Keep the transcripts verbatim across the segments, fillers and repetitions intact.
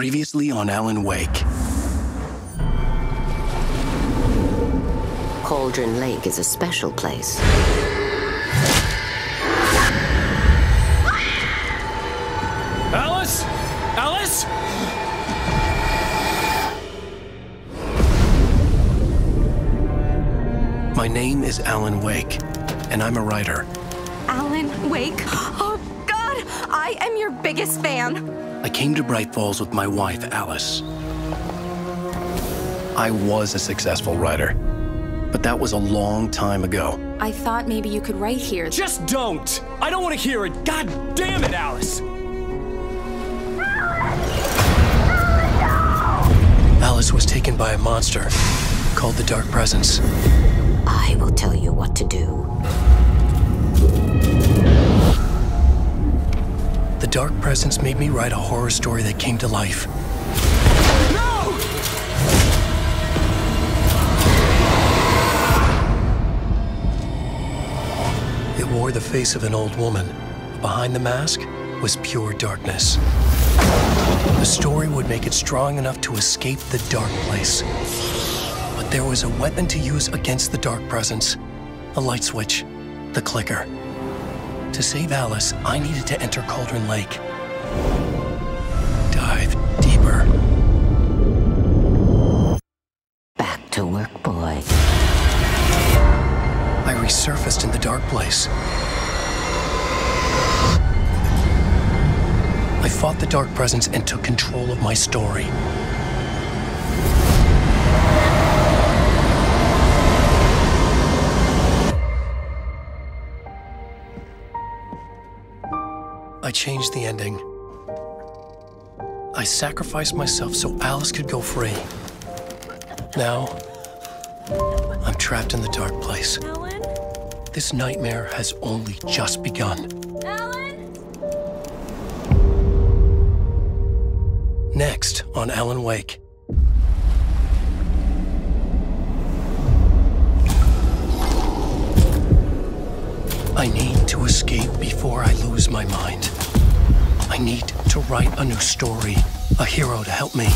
Previously on Alan Wake. Cauldron Lake is a special place. Alice? Alice? My name is Alan Wake, and I'm a writer. Alan Wake? Oh, God! I am your biggest fan. I came to Bright Falls with my wife, Alice. I was a successful writer, but that was a long time ago. I thought maybe you could write here. Just don't! I don't want to hear it! God damn it, Alice! Alice! Alice, no! Alice was taken by a monster called the Dark Presence. I will tell you what to do. The Dark Presence made me write a horror story that came to life. No! It wore the face of an old woman. Behind the mask was pure darkness. The story would make it strong enough to escape the dark place. But there was a weapon to use against the Dark Presence. A light switch. The clicker. To save Alice, I needed to enter Cauldron Lake. Dive deeper. Back to work, boy. I resurfaced in the dark place. I fought the Dark Presence and took control of my story. I changed the ending. I sacrificed myself so Alice could go free. Now, I'm trapped in the dark place. Alan? This nightmare has only just begun. Alan? Next on Alan Wake. I need to escape before I lose my mind. I need to write a new story, a hero to help me.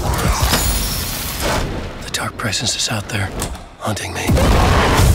The Dark Presence is out there, hunting me.